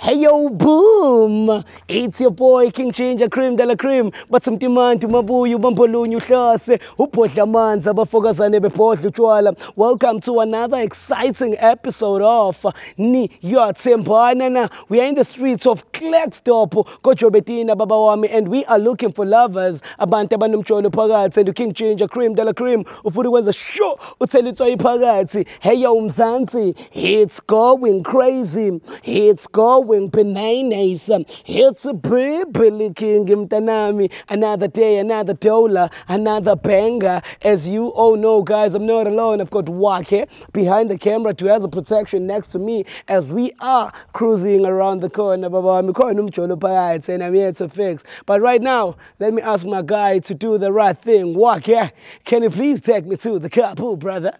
Hey yo, boom! It's your boy King Ginger, cream de la cream. But some demand to Mabuyu, Bampolunyu Shase, Upotlaman, Zabafogazane Bepotlu Chuala. Welcome to another exciting episode of Ni Yathembana Na. We are in the streets of Klerksdorp, Kochobetina, Babawami, and we are looking for lovers. Abantu banomtsholo phakathi, and King Ginger, cream de la cream. Ufuthi kwenza show, uthelitswa iphakathi. Hey yo, Mzansi, it's going crazy. It's going it's a Pili King Ginger. Another day, another dollar, another banger. As you all know, guys, I'm not alone. I've got Wakhe behind the camera to have the protection next to me as we are cruising around the corner. And I'm here to fix. But right now, let me ask my guy to do the right thing. Wakhe, can you please take me to the carpool, brother?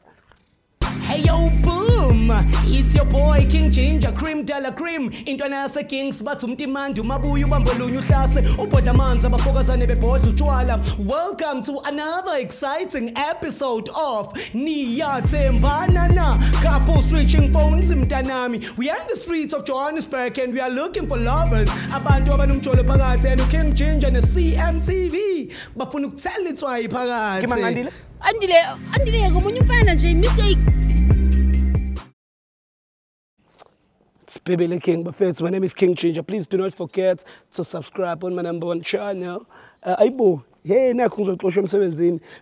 Hey yo, boom! It's your boy King Ginger, cream de la cream. Intonasa kings, but some demand to Mabuyu Bambalunu Sase, Upodamanza Bafogas and Ebebotu Chuala. Welcome to another exciting episode of Ni Yathembana Na. Couple switching phones in Tanami. We are in the streets of Johannesburg and we are looking for lovers. Abantu abanum cholo pagate and King Ginger and the CMTV. Bafunuk tell it to I pagate. Andile, go munyu pana nje mistake. It's Billy King, but first, my name is King Ginger. Please do not forget to subscribe on my #1 channel. Aibo, hey,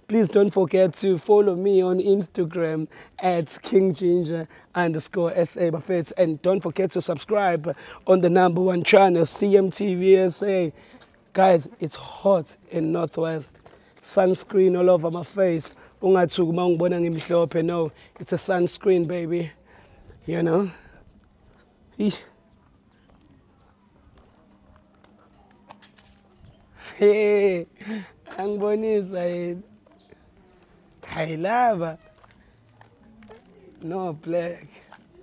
please don't forget to follow me on Instagram at KingGinger_SA. But first, and don't forget to subscribe on the #1 channel, CMTVSA. Guys, it's hot in Northwest. Sunscreen all over my face. No, it's a sunscreen, baby. You know? Hey, I'm Bonnie. I love. No black.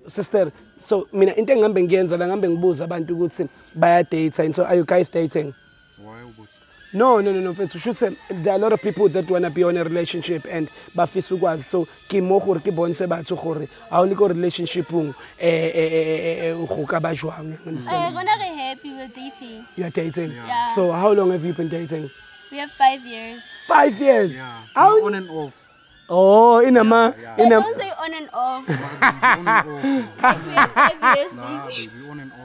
Sister, so mina into ngambengenza la ngambengibuza abantu ukuthi baya dating. So are you guys dating? Why would? No. There are a lot of people that wanna be on a relationship and bafisuguaz. So kimohur kibonse batsuhuri. I only go relationship I'm not really happy with dating. You're dating? Yeah. So how long have you been dating? We have 5 years. 5 years? Yeah. On and off. Oh, in a month. Yeah. Yeah. Don't say on and off. On and off. Like we have 5 years. Nah, baby, on and off.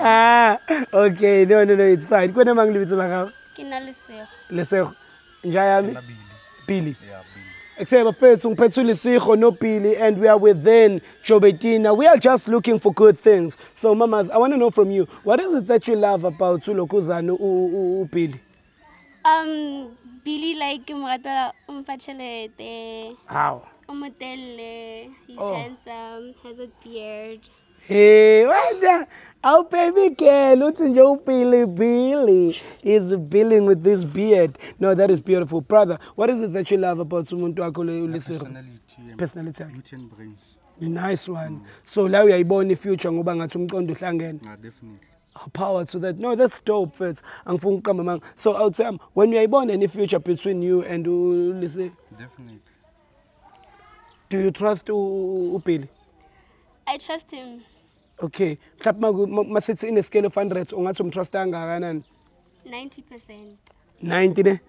Ah, okay, no, it's fine. When am I going to be like Lesego. Njayami? Pili. Yeah, Billy. Except for Lesego, no Pili, and we are within Chobetina. We are just looking for good things. So, mamas, I want to know from you, what is it that you love about Sulokuzano Pili? Billy like mrata umpachelete. How? Umutele. He's handsome, has a beard. Hey, what the? Our baby girl, what's in your Billy is billing with this beard. No, that is beautiful. Brother, what is it that you love about someone to personality? Beauty and brains. Nice one. So, now you are born in the future, and you are going to definitely. Power to that. No, that's dope. So, outside, when you are born in the future between you and Ulisi? Definitely. Do you trust Billy? I trust him. Okay. Clap masits in a scale of 100. Ungatsum trust angaran. 90%. 90.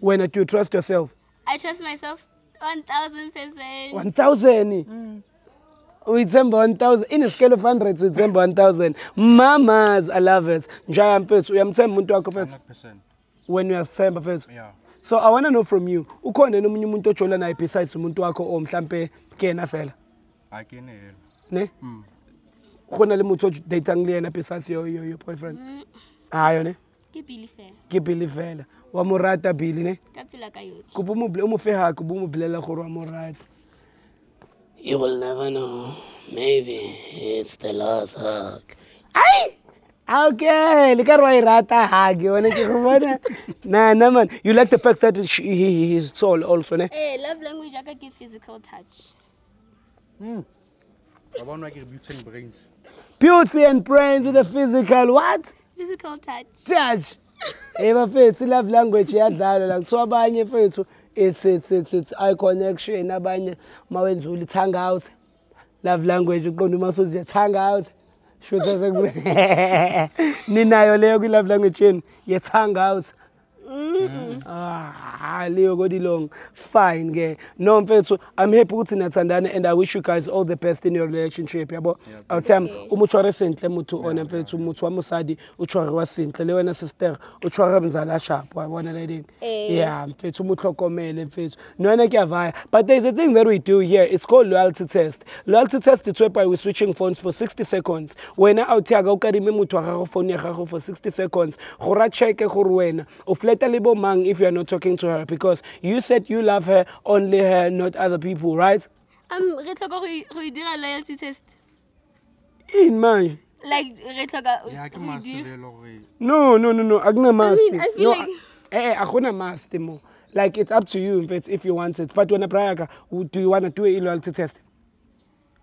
When do you trust yourself? I trust myself 1000%. 1000. We resemble 1000 in a scale of 100. We resemble 1000. Mamas, I love it. Giant pets. We am saying 100%. When you are saying first. Yeah. So I wanna know from you. Ukona no mnyu muntu chola na besides umuntu wako mhlambe ke na fela. I can hear. Ne? Your boyfriend. Ayone. Ke Billy fela. Wa morata Billy ne? Ka pila ka yothe. You will never know. Maybe it's the last hug. Ai! Okay, look at why rata hug. Nah, man. You like the fact that he is tall also, ne? Hey, love language I can give physical touch. I want to give beauty and brains. Beauty and brains with a physical what? Physical touch. Touch. Eva faith, love language. So abanye faith, it's eye connection. Abanye mawenzi ulithanga out. Love language. Uqonda uma soje thanga out. Shooter Nina Leo love language in yet hang out. Ah, Leo Godi long. Fine, gay. No, I'm here putting it and I wish you guys all the best in your relationship. But I'll tell you, Umuchara Saint Lemutu on and Petu Mutuamusadi, Uchara Saint Leo and a sister, Ucharam Zala Sharp, one lady. Yeah, Petu Mutrocomel and Petu. No, I can't. But there's a thing that we do here. It's called loyalty test. Loyalty test is whereby we're switching phones for 60 seconds. When I out here, I'll carry me Mutuara for 60 seconds. Hora check a Horwen. If you are not talking to her, because you said you love her, only her, not other people, right? We do a loyalty test. In man. Like, No. I feel like... Like, it's up to you if you want it. But when a prayer, do you want to do a loyalty test?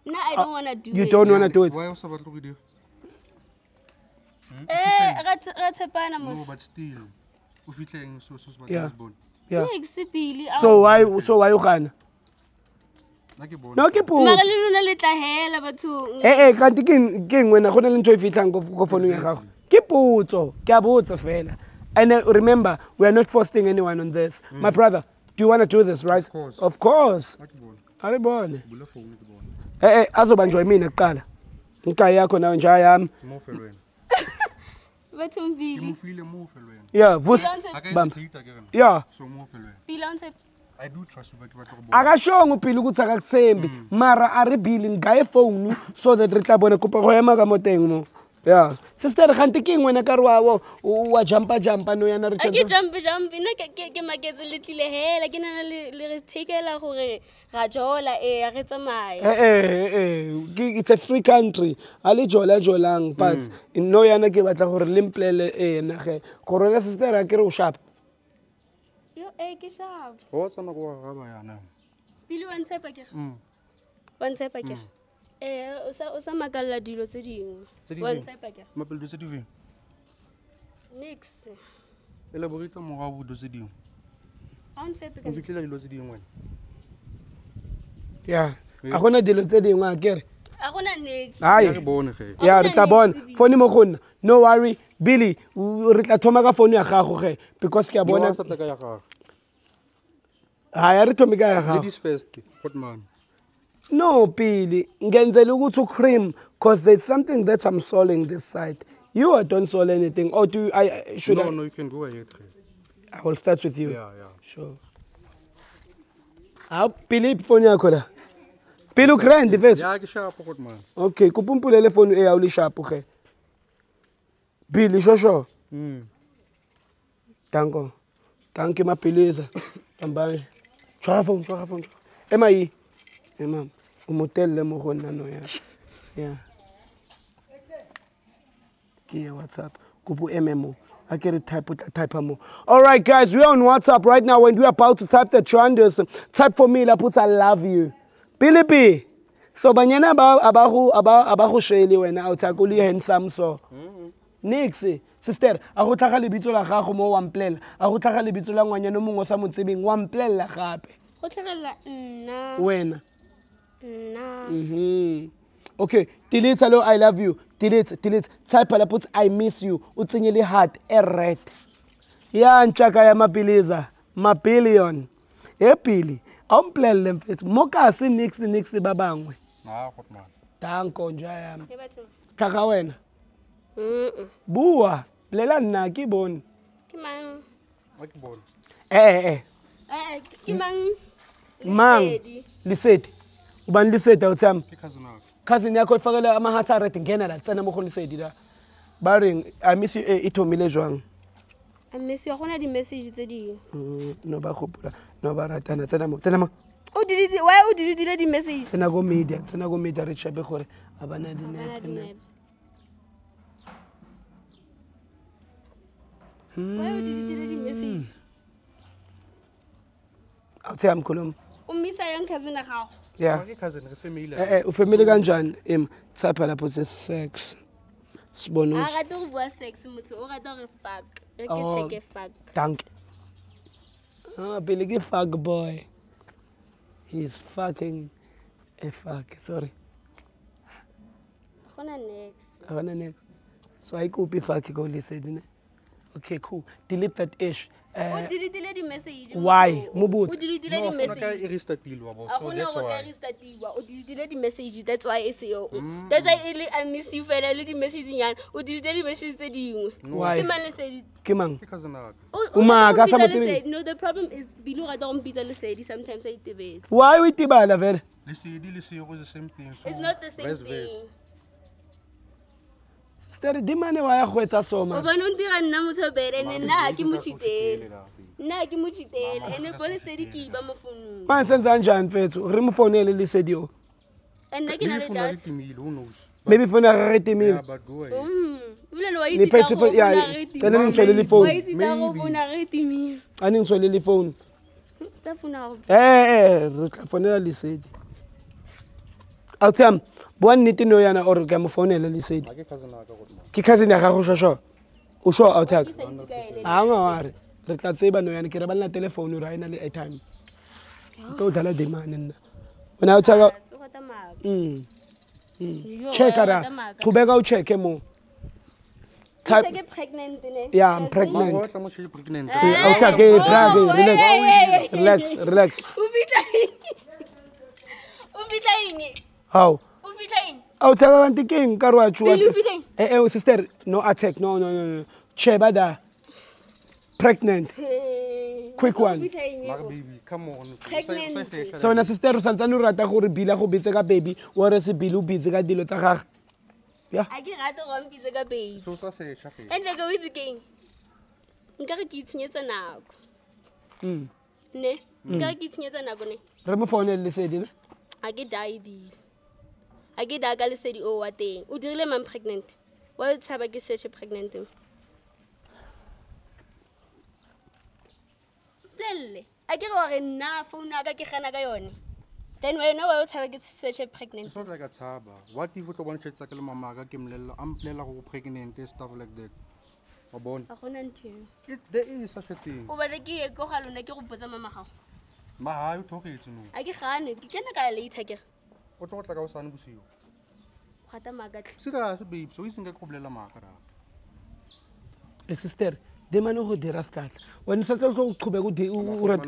No, I don't want to do it. You don't want to do it? Why also what we do? No, but still. Yeah. So why you can? No, Kipu. And remember, we are not forcing anyone on this. My brother, do you want to do this, right? Of course. Yeah, I do trust you, but I show you Pili Mara are billing guy phone so that Ritabona Kupa. Yeah. Sister Hantiking when a carwa or jumper, no, and I get jump, and I get my get a little hair, like in a little take a la hore, Rajola, it's a free country. Ali Jola Jolang, but in no yana give at a hor limple, and Corona sister, I grow sharp. You egg is sharp. What's on the war? Below and Sepaka. One Sepaka. Yeah. No worry, Billy. Because ladies first, what man? No, Pili, ngenzelugutu cream, because there's something that I'm solving this side. You are don't solve anything, or do I? Should no, I? No, you can go ahead. I will start with you. Yeah. Sure. How Pili phone ya kola? Pilu grand device. Yeah, I sharp pocket man. Okay, kupumpulele phone e auli sharp okay. Pili, sure. Thank you, my Pili. Tambari. Try phone. Emai. Ma'am, yeah. Okay, WhatsApp. Kupu MMO. I get it type mo. All right, guys, we're on WhatsApp right now, and we're about to type the trenders. Type for me, Laputa, I love you. Pilipi. So banyana ba abahu sheli wena utakuli handsome so. Next. Sister, I go taka libito la gago mo one plan. I go taka libito la ngwanyana mongwe sa motsebeng one plan la gape. O tlhagella nna. Wena. Okay, delete hello, I love you. Delete. Type la put I miss you. Utsenyele heart red. Ya nchaka ya mapiliza, mabillion. E Pili, amplele mfethu. Mokasi nix babangwe. Ha, khotma. Danko njaya. Ke batho. Thaka wena. Bua, lela nna ke bone. Ke mang? Wa ke bone. Ke mang? Mang. Lisedi. Uban lisedi awutsam. Cousin yakho ifakela ama heart rate ngena la tsena mo khone lisedi la. Ba reng I miss you e ithomile jwang. I miss you gona di message tse di. No ba gopola. No ba ratana tsena mo. O di di why o di di message. Tsena go media re tshabe gore abana di ne. Why o di message? I'll tell him Colum. Young cousin. Yeah, cousin, family. Family Ganjan, him, type and sex. Sbonos. I don't want sex, Mutu, I don't fuck. I can fuck. Thank you. Billy, fuck boy. He's fucking a fuck, sorry. Akona next. So I could be fucking go listen. Okay, cool. Delete that ish. Why? Delete the message. That's why I say, that's why I miss you, fella. Delete the message. Why? Because no, the problem is below. I don't be the lady. Sometimes I debate. Why we tibala vele? The same thing. It's not the same thing. Maybe for phone. I'll tell one niti no yana or gamophone and said, Kikazina Rusha. Usho out. Let's say, but no, and Kerabana telephone right at time. Total demand. When I tell you, check her. Tobago check him more. Pregnant. Yeah, I'm pregnant. Relax. How? I'll tell her the king, Karuachu. Eh, sister, no attack, no. Chebada. Pregnant. Quick one. Come on. Pregnant. So, na sister, Santanu Rata, who Bila, who Bizaga baby, what is a Bilu Bizaga di Lotara? Yeah. I get out of one Bizaga baby. So, say, and I go with the king. Gargits Netanag. Ne? Gargits Netanagone. Remophone, listen. I get diabetes. I get a girl said, oh, what day? I'm pregnant. What's up? I get such a pregnant. I get over enough for Nagakanagon. Then we know what's how I get such a pregnant. It's not like a taba. What if you want to check a mamaga, Kimlella, umbrella, or pregnant, and stuff like that? A bone. There is such a thing. Over the gear, go home and I go with the mamaha. Ma, you talk it to me. I get honey. You can't get a what like I was saying to you? What am I going to do? Babe, so isn't a problem. Sister, the man who did us cut. When you settle to be good, you would.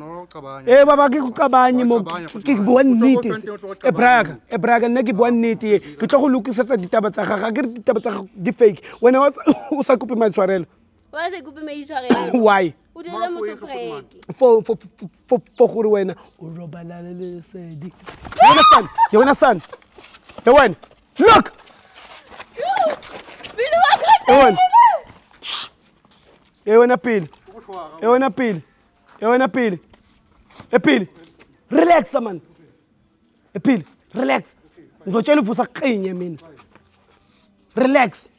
Eh, Baba, kick one neat. A brag, and negative one neat. You talk looking at the Tabata, I get the fake. When I was a couple of my sorrel. Why is a couple of my sorrel? Why? For Huruena, Urobala said, Johannesburg, the one, look! You want a pill. Relax, man. A pill, relax. Relax.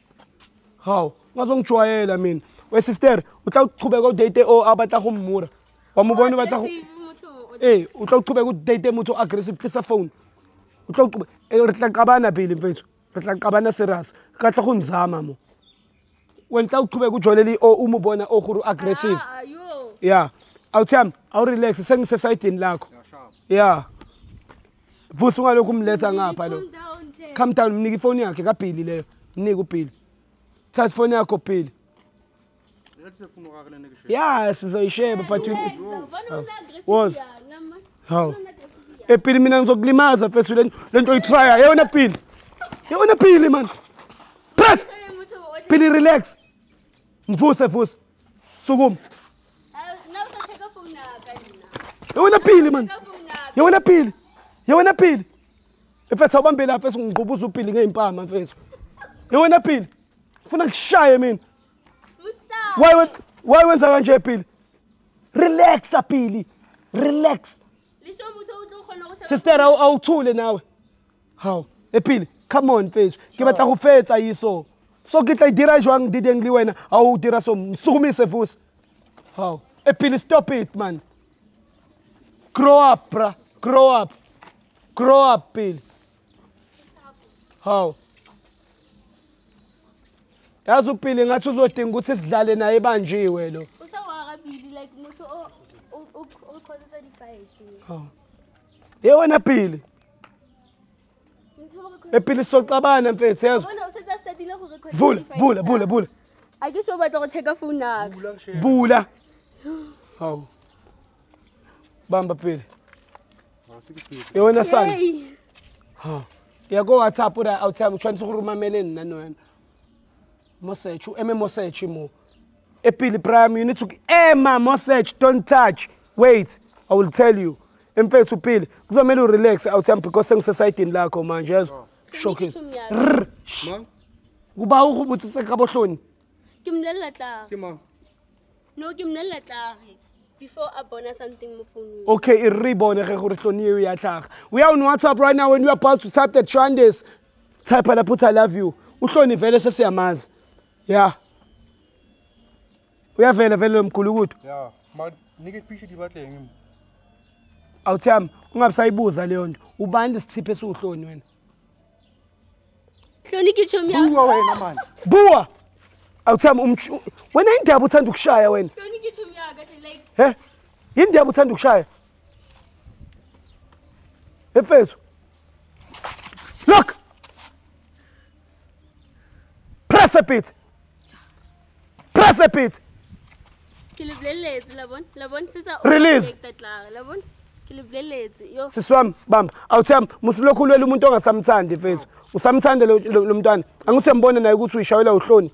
How? What's wrong, I mean? Well, sister, without Tobago date or Abatahom Moore. I'm going to eh, without Tobago date, Mutu aggressive piece of phone. Without Cabana building, Cabana Serras, Catahun Zamamo. Went out Tobago Jolly or Umubona or Huru aggressive. Yeah, I'll tell I'll relax, same society in luck. Yeah. Vusuano come later up. Come down, Nigifonia, Capil, Nigopil. Tatfonia Copil. Yes, so I share, but you was how a permanence of Glimas of President. Then I try. I want a pill. You want a pill, man. Press Pili, relax. Mfus. Sugum. You want a pill. If I saw one bill, I first go to Pili in Palm face. You want a pill. Funak shy, I mean. Why was I going to relax, Pili. Relax. Sister, I'll tool now. How? Pili, come on, face. Give it a face, I saw. So get a dirajang didn't do when I'll dirasom. So miss a voice. How? Pili, stop it, man. Grow up, Pili. How? As a peeling, I chose what in good is Dalena Ebanji. Well, like you want a peel? Epile solxabana mfethu yazo. Bona usetsa statile go record. Bula. A ke sho batla go checka phone naka. Bula. Hawu. Bamba Pili. Yona sani. Ha. Ya go WhatsApp ura out time tshwanetse go rumamela nna no wena. Mo search, eme mo search mo. Epile prime you need to ema mo search, don't touch. Wait, I will tell you. Mfethu Pili, kuzomela u relax out time because sengisesayidi lakho manje yazo. Shocking. Ma. Kuba urubuthise ka bohloni. Ke mnela tla. Ke ma. No ke mnela tla. Before I burn something, my phone. Okay, it reborn. We are on WhatsApp right now. When you are about to type the trendes, type and put I love you. Yeah. We have a very good. Yeah, but nigga, picture the battle. Out time, we have cyborgs alone. We bind the steepest we can win. Clone, get your man. Boa. Out time, when I double time to shy, when. Hey, in the Abutan Dukshay. Hey, face. Look! Precipitate! Precipitate! Release! Siswam, bam. Awutham, musilokhulwela umuntu ongasamthandi face. Usamthande lo mntwana. Angithi mbona naye ukuthi uyishayela uhloni.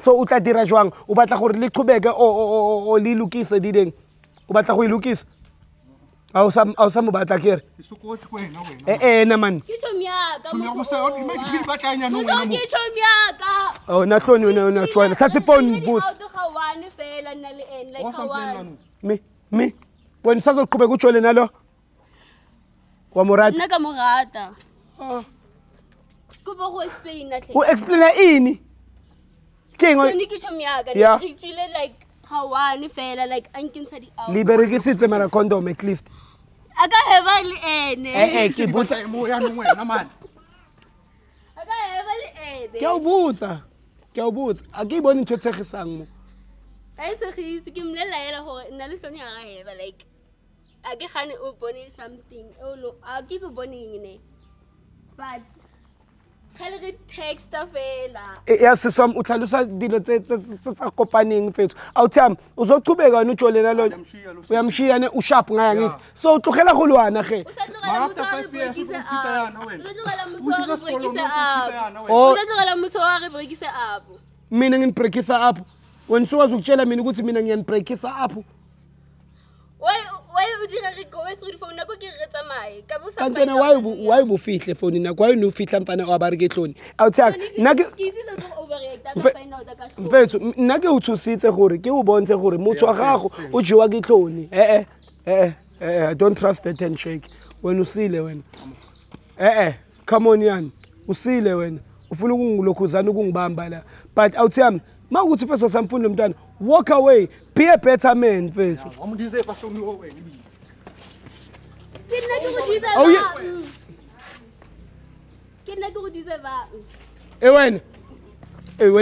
So utla dira jwang o batla gore le qhubeke o le lukise dideng o batla go ilukisa a o sa mo batla kere na man ke tshomyaka mo so o make bill batla nya no wena mo ke tshomyaka oh na hloni wena tshwana thatsi phone booth me when sa go qhubeka utshole nalo wa morata naka morata go bo go explain na tle o explaina ini yeah. Like Hawaii, like the condom at least. I can't have any. I can't have any. Text of yes, some Utalusa did a company face. Out time, Uzotubega, Nuchol, and she and Ushap. So to Helahuana, after 5 years, meaning in Prekisa up. When so as Uchelamin would meaning in Prekisa up. Why would you go through the phone? Why would fit the phone in a quite new fit and or barricade phone? Outside, Nugget Nugget to see the Hori, Gilbons, or Mutuaho, or Juagi Tony. Don't trust the ten shake when you see Lewen. Come on, Yan, you see Lewen, Fulung Locuzanung Bambala. But outside, my would first as some fun done. Walk away, be a better man. Face. When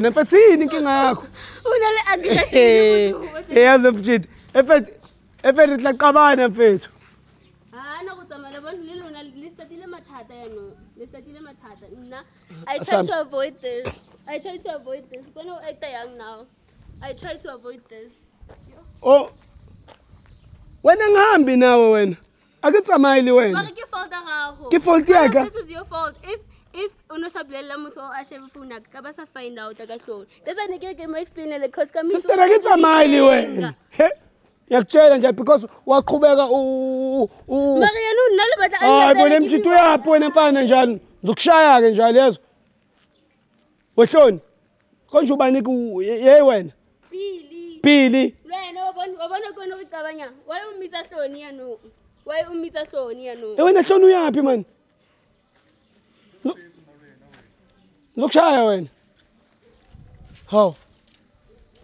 I see anything, I try to avoid this. But no, I'm young now. I try to avoid this. Yeah. Oh, when I'm happy now, when I get some money, when. This is your fault. If you know something, let me tell you. I should find out. I should. That's why I get my explain the cause. Sister, I get some money, when. You're challenged because what Kubega? Oh. Mariano, no, but I. Oh, when I'm just too happy, when I'm financial, look shy again, jealous. What's on? Can't you buy me? Yeah, when. Billy. Why you meet us on here? When I show you happy man. Look shy when. How?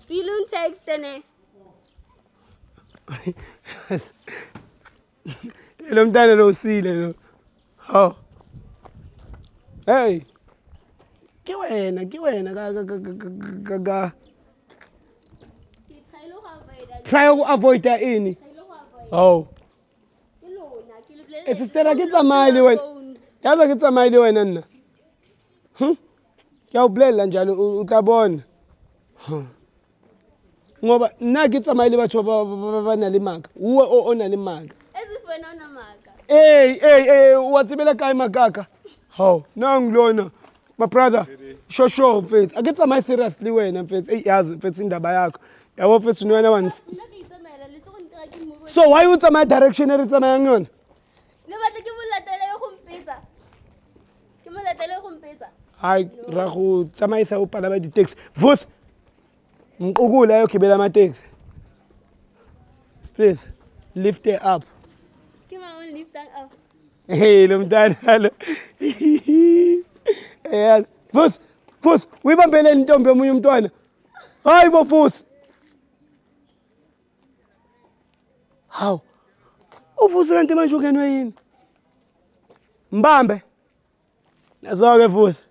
Billy text ne. Elom dana lo sile. How? Hey. Ke wena ga. Try to avoid that any. Oh. It's a step against a mile when. Yala kita maile wena nna. Kuyawubulela njalo utabona. Ngoba nakitsa maile bathu banalimaka. Uwe onalimaka. Ezifena onamaka. Hey, watsibela kai makaka. How? Nangilona. My brother, show mfethu. Akitsa my seriously wena mfethu. Hey yazi mfethu indaba yakho. Yabo mfethu niwena once. So why you tell my direction and it's a man? No, but give me la telephone pizza. I rahu, Tamay Sao Palama takes. Vos Mugula Kibelama takes. Please, lift it up. Come on, lift that up. Hey, Lumdan, hello. Vos, we were belen dumbium done. I will puss. How? Ufusela ntimanju kenwe yini? Mbambe. Nazoke fusi.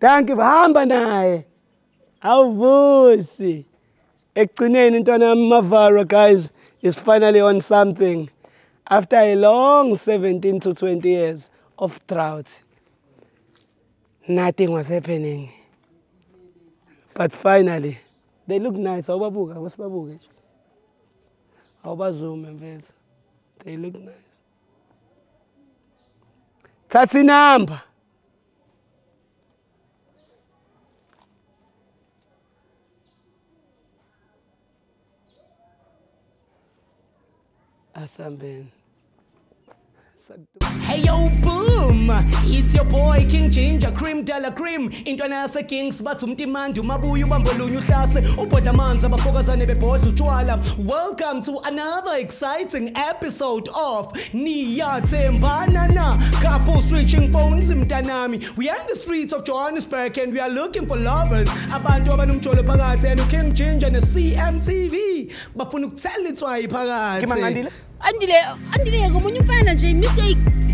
Thank you hamba naye. Awuvusi. Ekugcineni intwana yamavaro guys is finally on something after a long 17 to 20 years of drought. Nothing was happening. But finally they look nice. Awubabuka, wasibabuke nje. They look nice. Tatsi number. Asambin. Hey yo, boom! It's your boy King Ginger, cream de la cream. International kings, but some demand you mabuyu bambulu class. Welcome to another exciting episode of Ni Yathembana Na. Couple switching phones in Tanami. We are in the streets of Johannesburg and we are looking for lovers. Abantu abanumcholo phakathi and King Ginger ne CMTV. Bafuna ukuthela itswayi phakathi. Andile, komunye umfana nje mistake.